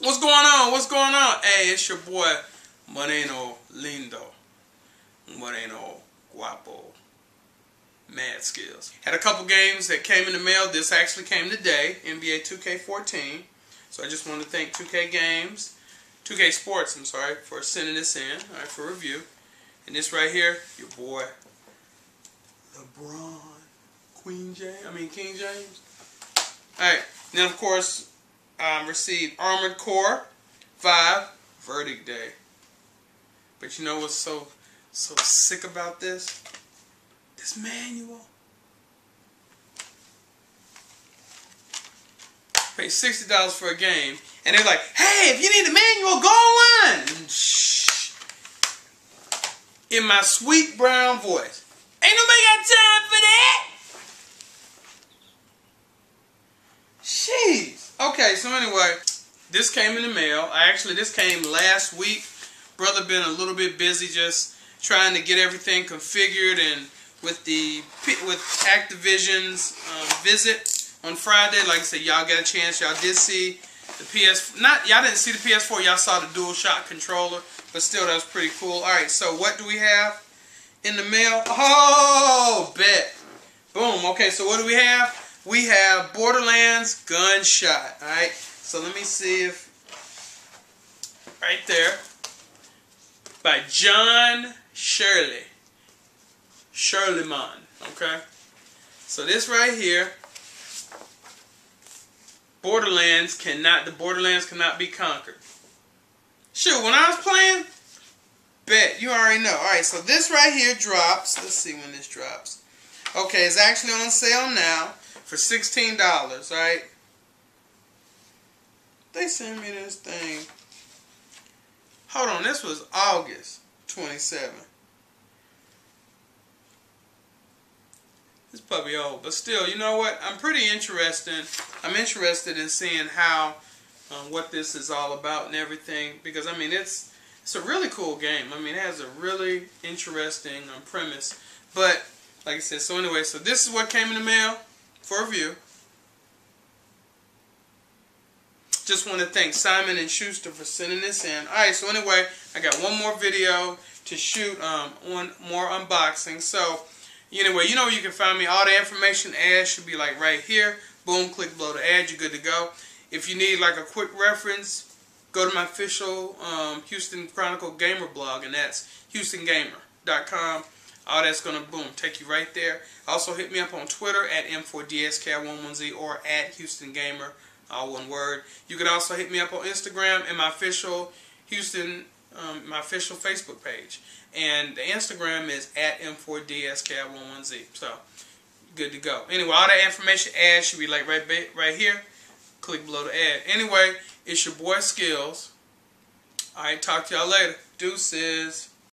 What's going on? What's going on? Hey, it's your boy Moreno Lindo. Moreno Guapo. Mad skills. Had a couple games that came in the mail. This actually came today, NBA 2K14. So I just want to thank 2K Games, 2K Sports, I'm sorry, for sending this in, all right, for review. And this right here, your boy LeBron, King James. All right. Then of course, I received Armored Core 5 Verdict Day. But you know what's so sick about this? This manual. Pay $60 for a game, and they're like, "Hey, if you need a manual, go online." In my sweet brown voice, ain't nobody got time for that. Jeez. Okay, so anyway, this came in the mail. Actually, this came last week. Brother been a little bit busy just trying to get everything configured and. With Activision's visit on Friday, like I said, y'all got a chance. Y'all did see the PS4. Not y'all didn't see the PS4. Y'all saw the DualShock controller, but still, that was pretty cool. All right, so what do we have in the mail? Oh, bet. Boom. Okay, so what do we have? We have Borderlands Gunshot. All right. So let me see if right there by John Shirley. Shirleyman, okay? So this right here, the Borderlands cannot be conquered. Shoot, when I was playing, bet, you already know. Alright, so this right here drops, let's see when this drops. Okay, it's actually on sale now for $16, right? They sent me this thing. Hold on, this was August 27th. It's probably old, but still, you know what? I'm pretty interested. I'm interested in seeing how, what this is all about and everything. Because I mean, it's a really cool game. I mean, it has a really interesting premise. But like I said, so anyway, so this is what came in the mail for review. Just want to thank Simon and Schuster for sending this in. All right, so anyway, I got one more video to shoot on more unboxing. So. Anyway, you know where you can find me. All the information, ads should be like right here. Boom, click below the ad, you're good to go. If you need like a quick reference, go to my official Houston Chronicle Gamer blog, and that's HoustonGamer.com. All that's going to, boom, take you right there. Also hit me up on Twitter at M4d Ski11z or at HoustonGamer, all one word. You can also hit me up on Instagram and my official Houston my official Facebook page, and the Instagram is at M4DSK11Z. So good to go. Anyway, all that information ad should be like right here. Click below the ad. Anyway, it's your boy Skills. All right, talk to y'all later. Deuces.